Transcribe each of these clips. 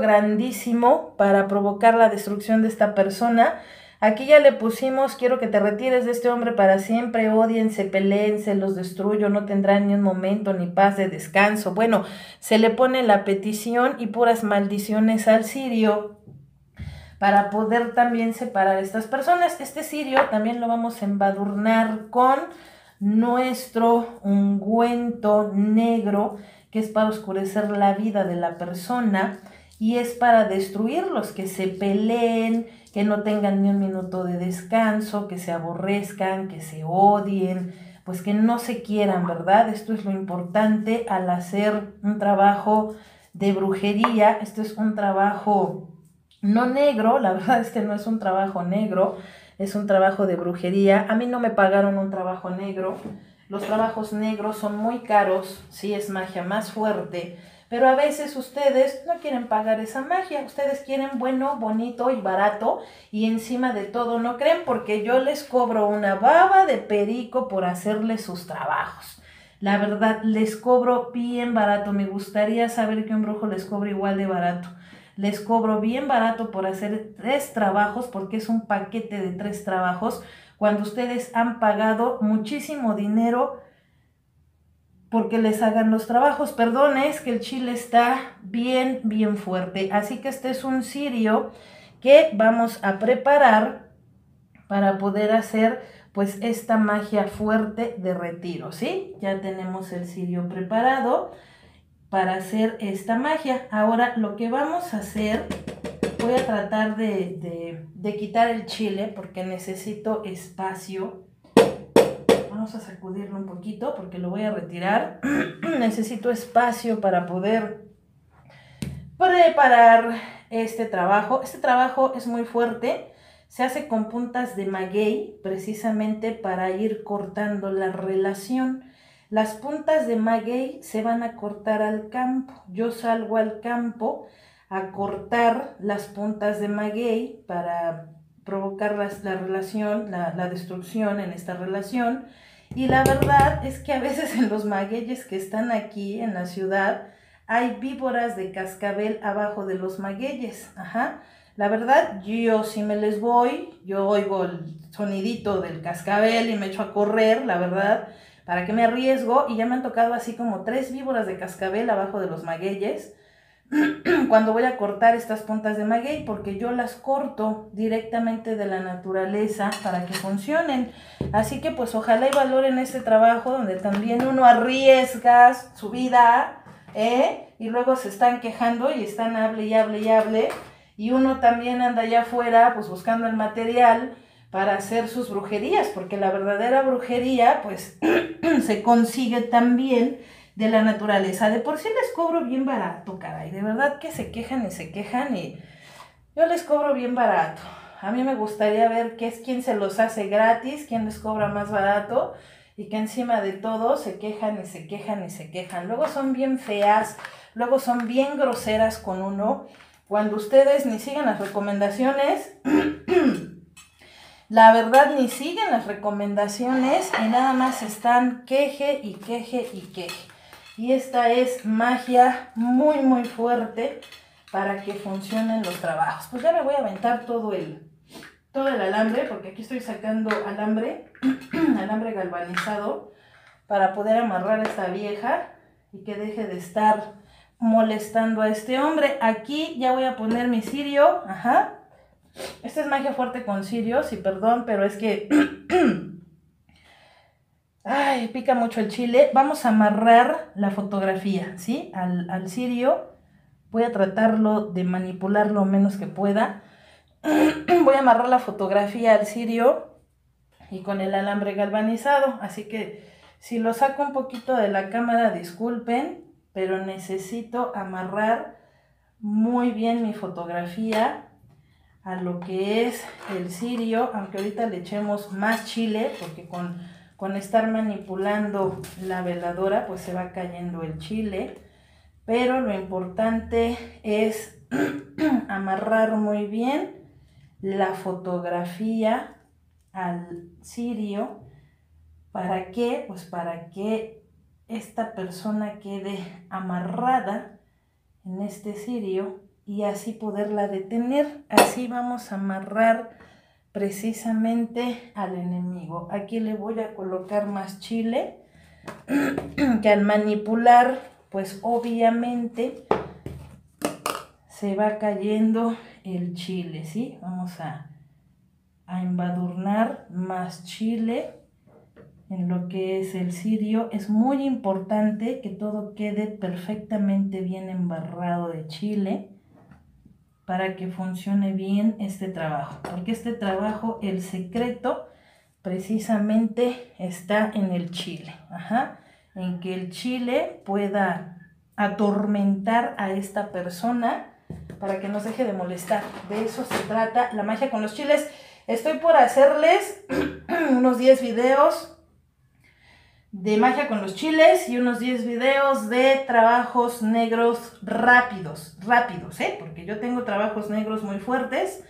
grandísimo para provocar la destrucción de esta persona. Aquí ya le pusimos: quiero que te retires de este hombre para siempre, ódiense, peleense, los destruyo, no tendrán ni un momento ni paz de descanso. Bueno, se le pone la petición y puras maldiciones al sirio para poder también separar a estas personas. Este sirio también lo vamos a embadurnar con nuestro ungüento negro, que es para oscurecer la vida de la persona y es para destruirlos, que se peleen, que no tengan ni un minuto de descanso, que se aborrezcan, que se odien, pues que no se quieran, ¿verdad? Esto es lo importante al hacer un trabajo de brujería. Esto es un trabajo no negro, la verdad este no es un trabajo negro, es un trabajo de brujería. A mí no me pagaron un trabajo negro. Los trabajos negros son muy caros, sí, es magia más fuerte, pero a veces ustedes no quieren pagar esa magia, ustedes quieren bueno, bonito y barato, y encima de todo no creen, porque yo les cobro una baba de perico por hacerles sus trabajos. La verdad, les cobro bien barato, me gustaría saber que un brujo les cobra igual de barato. Les cobro bien barato por hacer 3 trabajos, porque es un paquete de 3 trabajos, cuando ustedes han pagado muchísimo dinero porque les hagan los trabajos. Perdón, es que el chile está bien, bien fuerte. Así que este es un sirio que vamos a preparar para poder hacer pues esta magia fuerte de retiro, ¿sí? Ya tenemos el sirio preparado para hacer esta magia. Ahora lo que vamos a hacer, voy a tratar de quitar el chile porque necesito espacio. Vamos a sacudirlo un poquito porque lo voy a retirar. Necesito espacio para poder preparar este trabajo. Este trabajo es muy fuerte. Se hace con puntas de maguey precisamente para ir cortando la relación. Las puntas de maguey se van a cortar al campo. Yo salgo al campo a cortar las puntas de maguey para provocar la relación, la destrucción en esta relación. Y la verdad es que a veces en los magueyes que están aquí en la ciudad hay víboras de cascabel abajo de los magueyes. Ajá. La verdad, yo si me les voy, yo oigo el sonidito del cascabel y me echo a correr, la verdad, para que me arriesgo. Y ya me han tocado así como 3 víboras de cascabel abajo de los magueyes cuando voy a cortar estas puntas de maguey, porque yo las corto directamente de la naturaleza para que funcionen. Así que pues ojalá y valoren este trabajo, donde también uno arriesga su vida, y luego se están quejando y están hable y hable y hable, y uno también anda allá afuera pues buscando el material para hacer sus brujerías, porque la verdadera brujería pues se consigue también de la naturaleza. De por sí les cobro bien barato, caray, de verdad que se quejan y yo les cobro bien barato. A mí me gustaría ver qué es quién se los hace gratis, quién les cobra más barato y que encima de todo se quejan y se quejan y se quejan. Luego son bien feas, luego son bien groseras con uno, cuando ustedes ni siguen las recomendaciones. La verdad, ni siguen las recomendaciones y nada más están queje y queje y queje. Y esta es magia muy, muy fuerte para que funcionen los trabajos. Pues ya me voy a aventar todo el alambre, porque aquí estoy sacando alambre, alambre galvanizado, para poder amarrar a esta vieja y que deje de estar molestando a este hombre. Aquí ya voy a poner mi cirio, ajá. Esta es magia fuerte con sirios, y perdón, pero es que ay, pica mucho el chile. Vamos a amarrar la fotografía, ¿sí? Al sirio. Voy a tratarlo de manipular lo menos que pueda. Voy a amarrar la fotografía al sirio y con el alambre galvanizado. Así que si lo saco un poquito de la cámara, disculpen, pero necesito amarrar muy bien mi fotografía a lo que es el sirio, aunque ahorita le echemos más chile, porque con estar manipulando la veladora pues se va cayendo el chile, pero lo importante es amarrar muy bien la fotografía al sirio. ¿Para qué? Pues para que esta persona quede amarrada en este sirio y así poderla detener. Así vamos a amarrar precisamente al enemigo. Aquí le voy a colocar más chile, que al manipular, pues obviamente se va cayendo el chile, ¿sí? Vamos a embadurnar más chile en lo que es el cirio. Es muy importante que todo quede perfectamente bien embarrado de chile para que funcione bien este trabajo, porque este trabajo, el secreto precisamente está en el chile, en que el chile pueda atormentar a esta persona para que nos deje de molestar. De eso se trata la magia con los chiles. Estoy por hacerles unos 10 videos de magia con los chiles y unos 10 videos de trabajos negros rápidos, porque yo tengo trabajos negros muy fuertes,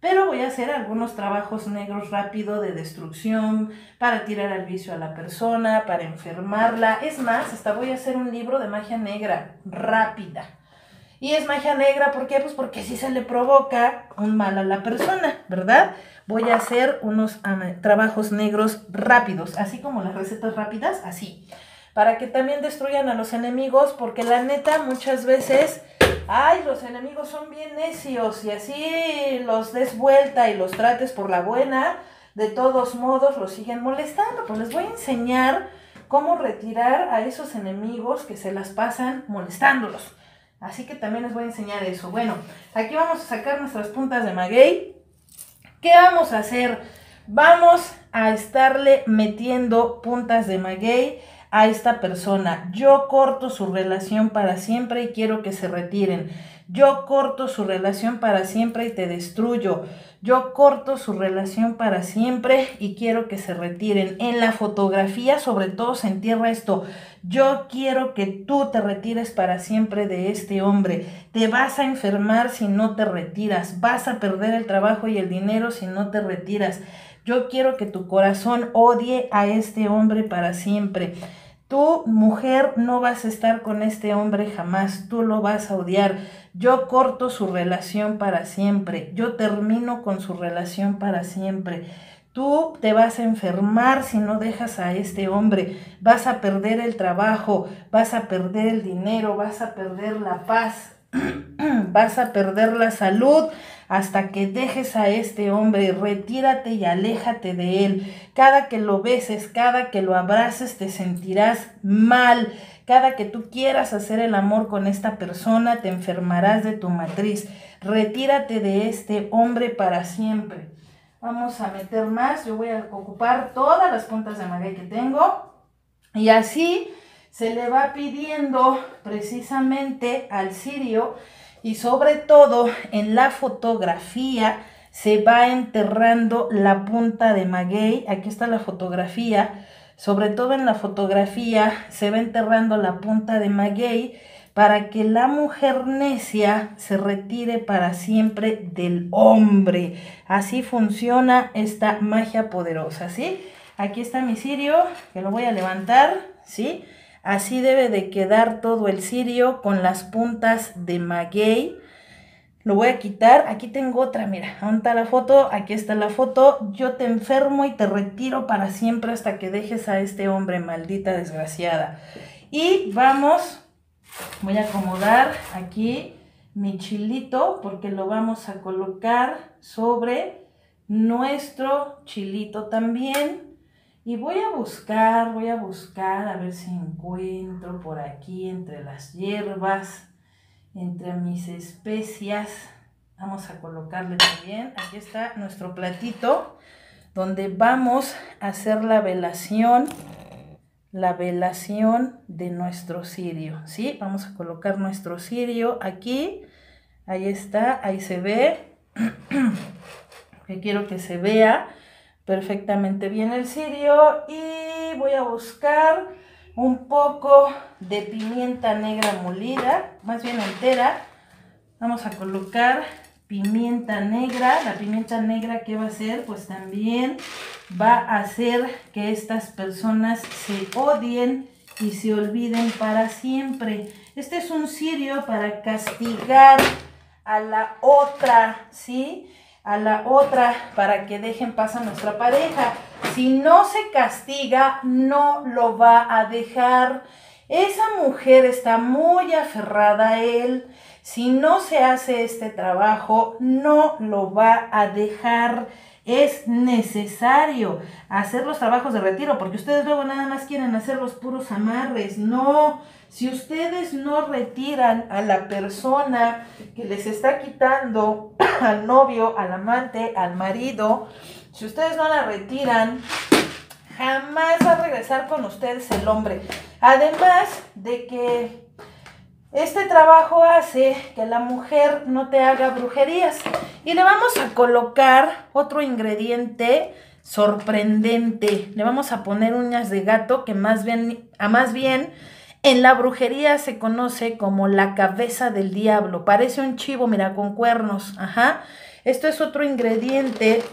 pero voy a hacer algunos trabajos negros rápido de destrucción, para tirar al vicio a la persona, para enfermarla. Es más, hasta voy a hacer un libro de magia negra rápida. Y es magia negra, ¿por qué? Pues porque si se le provoca un mal a la persona, ¿verdad? Voy a hacer unos trabajos negros rápidos, así como las recetas rápidas, así. Para que también destruyan a los enemigos, porque la neta muchas veces, ay, los enemigos son bien necios, y así los des vuelta y los trates por la buena, de todos modos los siguen molestando. Pues les voy a enseñar cómo retirar a esos enemigos que se las pasan molestándolos. Así que también les voy a enseñar eso. Bueno, aquí vamos a sacar nuestras puntas de maguey. ¿Qué vamos a hacer? Vamos a estarle metiendo puntas de maguey a esta persona. Yo corto su relación para siempre y quiero que se retiren. Yo corto su relación para siempre y te destruyo. Yo corto su relación para siempre y quiero que se retiren. En la fotografía, sobre todo, se entierra esto. Yo quiero que tú te retires para siempre de este hombre. Te vas a enfermar si no te retiras. Vas a perder el trabajo y el dinero si no te retiras. Yo quiero que tu corazón odie a este hombre para siempre. Tú, mujer, no vas a estar con este hombre jamás, tú lo vas a odiar. Yo corto su relación para siempre, yo termino con su relación para siempre. Tú te vas a enfermar si no dejas a este hombre, vas a perder el trabajo, vas a perder el dinero, vas a perder la paz, vas a perder la salud hasta que dejes a este hombre. Retírate y aléjate de él. Cada que lo beses, cada que lo abraces, te sentirás mal. Cada que tú quieras hacer el amor con esta persona, te enfermarás de tu matriz. Retírate de este hombre para siempre. Vamos a meter más. Yo voy a ocupar todas las puntas de maguey que tengo. Y así se le va pidiendo precisamente al cirio. Y sobre todo en la fotografía se va enterrando la punta de maguey. Aquí está la fotografía. Sobre todo en la fotografía se va enterrando la punta de maguey para que la mujer necia se retire para siempre del hombre. Así funciona esta magia poderosa, ¿sí? Aquí está mi cirio, que lo voy a levantar, ¿sí? Así debe de quedar todo el cirio con las puntas de maguey. Lo voy a quitar. Aquí tengo otra, mira. ¿Dónde está la foto? Aquí está la foto. Yo te enfermo y te retiro para siempre hasta que dejes a este hombre, maldita desgraciada. Y vamos, voy a acomodar aquí mi chilito porque lo vamos a colocar sobre nuestro chilito también. Y voy a buscar, a ver si encuentro por aquí, entre las hierbas, entre mis especias. Vamos a colocarle también, aquí está nuestro platito, donde vamos a hacer la velación de nuestro cirio, ¿sí? Vamos a colocar nuestro cirio aquí, ahí está, ahí se ve, que quiero que se vea perfectamente bien el cirio. Y voy a buscar un poco de pimienta negra molida, más bien entera. Vamos a colocar pimienta negra. La pimienta negra, ¿qué va a hacer? Pues también va a hacer que estas personas se odien y se olviden para siempre. Este es un cirio para castigar a la otra, ¿sí? A la otra, para que dejen paz a nuestra pareja. Si no se castiga, no lo va a dejar. Esa mujer está muy aferrada a él. Si no se hace este trabajo, no lo va a dejar. Es necesario hacer los trabajos de retiro, porque ustedes luego nada más quieren hacer los puros amarres. No, si ustedes no retiran a la persona que les está quitando, al novio, al amante, al marido, si ustedes no la retiran, jamás va a regresar con ustedes el hombre. Además de que este trabajo hace que la mujer no te haga brujerías. Y le vamos a colocar otro ingrediente sorprendente. Le vamos a poner uñas de gato, que más bien en la brujería se conoce como la cabeza del diablo. Parece un chivo, mira, con cuernos. Ajá. Esto es otro ingrediente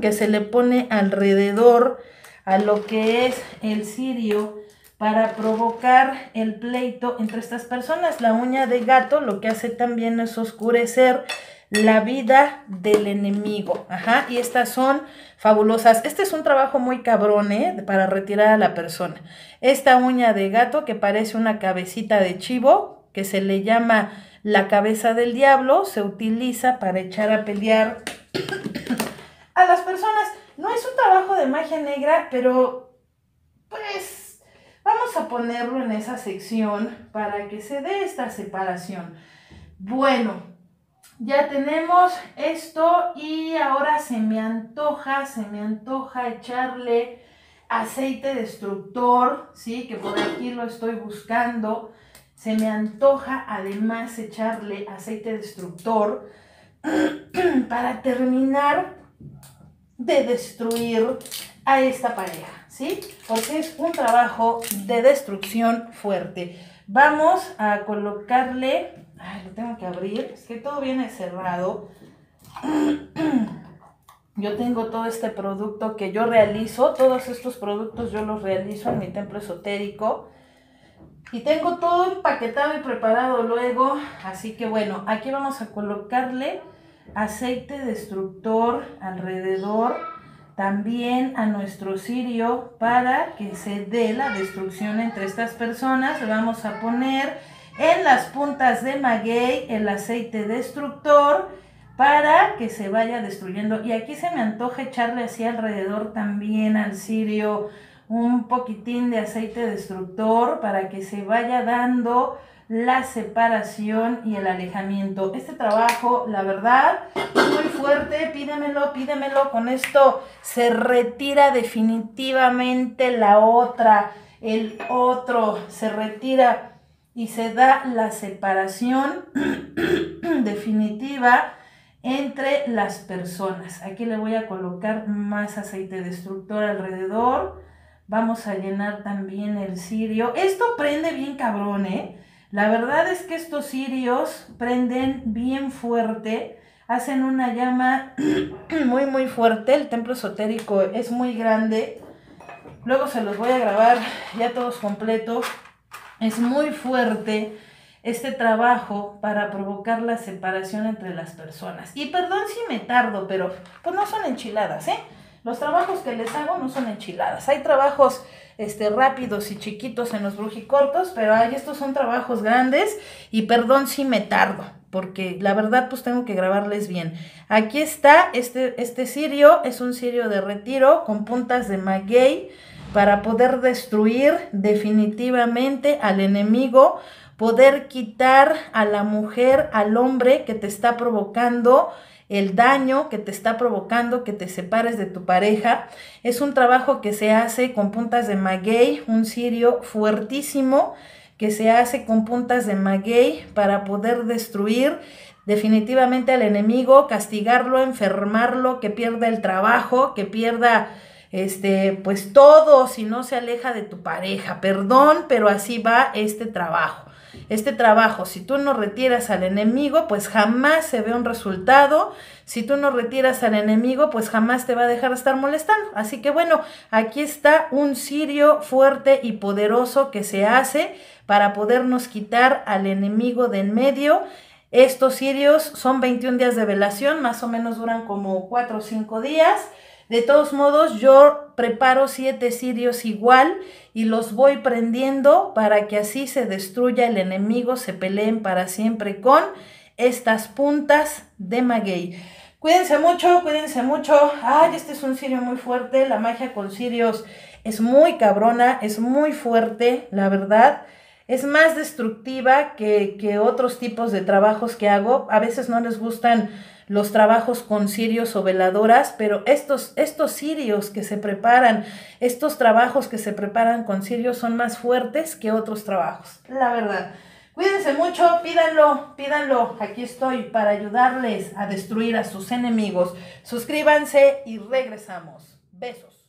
que se le pone alrededor a lo que es el cirio, para provocar el pleito entre estas personas. La uña de gato lo que hace también es oscurecer la vida del enemigo. Ajá, y estas son fabulosas. Este es un trabajo muy cabrón, ¿eh? Para retirar a la persona. Esta uña de gato que parece una cabecita de chivo, que se le llama la cabeza del diablo, se utiliza para echar a pelear a las personas. No es un trabajo de magia negra, pero pues vamos a ponerlo en esa sección para que se dé esta separación. Bueno, ya tenemos esto y ahora se me antoja echarle aceite destructor, ¿sí? Que por aquí lo estoy buscando. Se me antoja además echarle aceite destructor para terminar de destruir a esta pareja, ¿sí? Porque es un trabajo de destrucción fuerte. Vamos a colocarle... Ay, lo tengo que abrir. Es que todo viene cerrado. Yo tengo todo este producto que yo realizo. Todos estos productos yo los realizo en mi templo esotérico. Y tengo todo empaquetado y preparado luego. Así que bueno, aquí vamos a colocarle aceite destructor alrededor también a nuestro cirio para que se dé la destrucción entre estas personas. Le vamos a poner en las puntas de maguey el aceite destructor para que se vaya destruyendo. Y aquí se me antoja echarle así alrededor también al cirio un poquitín de aceite destructor para que se vaya dando la separación y el alejamiento. Este trabajo, la verdad, es muy fuerte. Pídemelo. Con esto se retira definitivamente la otra, el otro. Se retira y se da la separación definitiva entre las personas. Aquí le voy a colocar más aceite destructor alrededor. Vamos a llenar también el cirio. Esto prende bien cabrón, ¿eh? La verdad es que estos cirios prenden bien fuerte, hacen una llama muy muy fuerte. El templo esotérico es muy grande, luego se los voy a grabar ya todos completos. Es muy fuerte este trabajo para provocar la separación entre las personas. Y perdón si me tardo, pero pues no son enchiladas, ¿eh? Los trabajos que les hago no son enchiladas. Hay trabajos rápidos y chiquitos en los brujicortos, pero hay, estos son trabajos grandes y perdón si me tardo, porque la verdad pues tengo que grabarles bien. Aquí está, este cirio es un cirio de retiro con puntas de maguey para poder destruir definitivamente al enemigo, poder quitar a la mujer, al hombre que te está provocando el daño, que te está provocando que te separes de tu pareja. Es un trabajo que se hace con puntas de maguey, un cirio fuertísimo que se hace con puntas de maguey para poder destruir definitivamente al enemigo, castigarlo, enfermarlo, que pierda el trabajo, que pierda pues todo si no se aleja de tu pareja. Perdón, pero así va este trabajo. Este trabajo, si tú no retiras al enemigo, pues jamás se ve un resultado. Si tú no retiras al enemigo, pues jamás te va a dejar estar molestando. Así que bueno, aquí está un cirio fuerte y poderoso que se hace para podernos quitar al enemigo de en medio Estos cirios son 21 días de velación, más o menos duran como 4 o 5 días. De todos modos, yo preparo 7 cirios igual y los voy prendiendo para que así se destruya el enemigo, se peleen para siempre con estas puntas de maguey. Cuídense mucho, cuídense mucho. Ay, este es un cirio muy fuerte. La magia con cirios es muy cabrona, es muy fuerte, la verdad. Es más destructiva que otros tipos de trabajos que hago. A veces no les gustan los trabajos con cirios o veladoras, pero estos cirios que se preparan, estos trabajos que se preparan con cirios son más fuertes que otros trabajos, la verdad. Cuídense mucho, pídanlo, pídanlo. Aquí estoy para ayudarles a destruir a sus enemigos. Suscríbanse y regresamos. Besos.